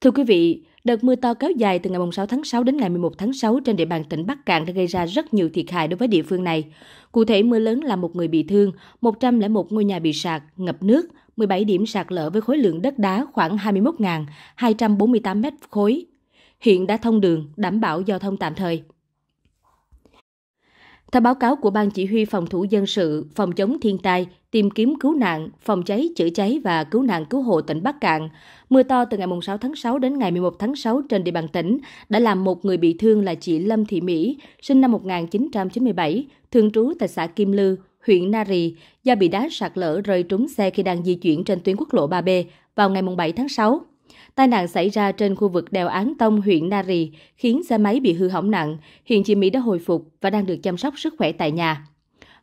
Thưa quý vị, đợt mưa to kéo dài từ ngày 6 tháng 6 đến ngày 11 tháng 6 trên địa bàn tỉnh Bắc Kạn đã gây ra rất nhiều thiệt hại đối với địa phương này. Cụ thể, mưa lớn làm một người bị thương, 101 ngôi nhà bị sạt, ngập nước, 17 điểm sạt lở với khối lượng đất đá khoảng 21.248 mét khối. Hiện đã thông đường, đảm bảo giao thông tạm thời. Theo báo cáo của Ban Chỉ huy Phòng thủ Dân sự, Phòng chống thiên tai, tìm kiếm cứu nạn, Phòng cháy, chữa cháy và cứu nạn cứu hộ tỉnh Bắc Kạn, mưa to từ ngày 6 tháng 6 đến ngày 11 tháng 6 trên địa bàn tỉnh đã làm một người bị thương là chị Lâm Thị Mỹ, sinh năm 1997, thường trú tại xã Kim Lư, huyện Na Rì, do bị đá sạt lở rơi trúng xe khi đang di chuyển trên tuyến quốc lộ 3B vào ngày 7 tháng 6. Tai nạn xảy ra trên khu vực đèo Án Tông, huyện Na Rì, khiến xe máy bị hư hỏng nặng. Hiện chị Mỹ đã hồi phục và đang được chăm sóc sức khỏe tại nhà.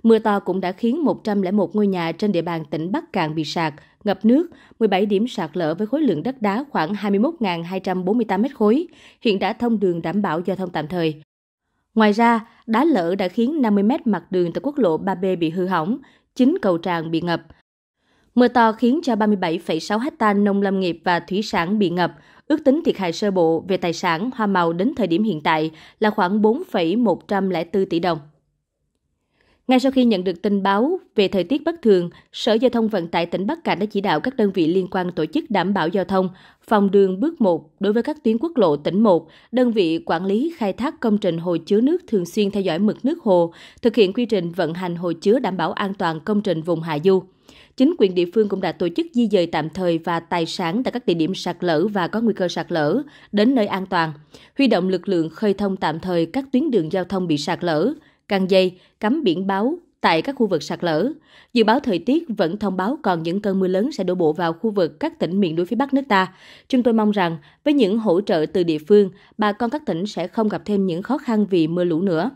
Mưa to cũng đã khiến 101 ngôi nhà trên địa bàn tỉnh Bắc Kạn bị sạt, ngập nước, 17 điểm sạt lở với khối lượng đất đá khoảng 21.248 mét khối. Hiện đã thông đường, đảm bảo giao thông tạm thời. Ngoài ra, đá lở đã khiến 50 mét mặt đường tại quốc lộ 3B bị hư hỏng, 9 cầu tràn bị ngập. Mưa to khiến cho 37,6 ha nông lâm nghiệp và thủy sản bị ngập. Ước tính thiệt hại sơ bộ về tài sản, hoa màu đến thời điểm hiện tại là khoảng 4,104 tỷ đồng. Ngay sau khi nhận được tin báo về thời tiết bất thường, Sở Giao thông Vận tải tỉnh Bắc Kạn đã chỉ đạo các đơn vị liên quan tổ chức đảm bảo giao thông, phòng đường bước 1 đối với các tuyến quốc lộ tỉnh 1, đơn vị quản lý khai thác công trình hồ chứa nước thường xuyên theo dõi mực nước hồ, thực hiện quy trình vận hành hồ chứa đảm bảo an toàn công trình vùng hạ du. Chính quyền địa phương cũng đã tổ chức di dời tạm thời và tài sản tại các địa điểm sạt lở và có nguy cơ sạt lở đến nơi an toàn, huy động lực lượng khơi thông tạm thời các tuyến đường giao thông bị sạt lở, căng dây, cắm biển báo tại các khu vực sạt lở. Dự báo thời tiết vẫn thông báo còn những cơn mưa lớn sẽ đổ bộ vào khu vực các tỉnh miền núi phía Bắc nước ta. Chúng tôi mong rằng với những hỗ trợ từ địa phương, bà con các tỉnh sẽ không gặp thêm những khó khăn vì mưa lũ nữa.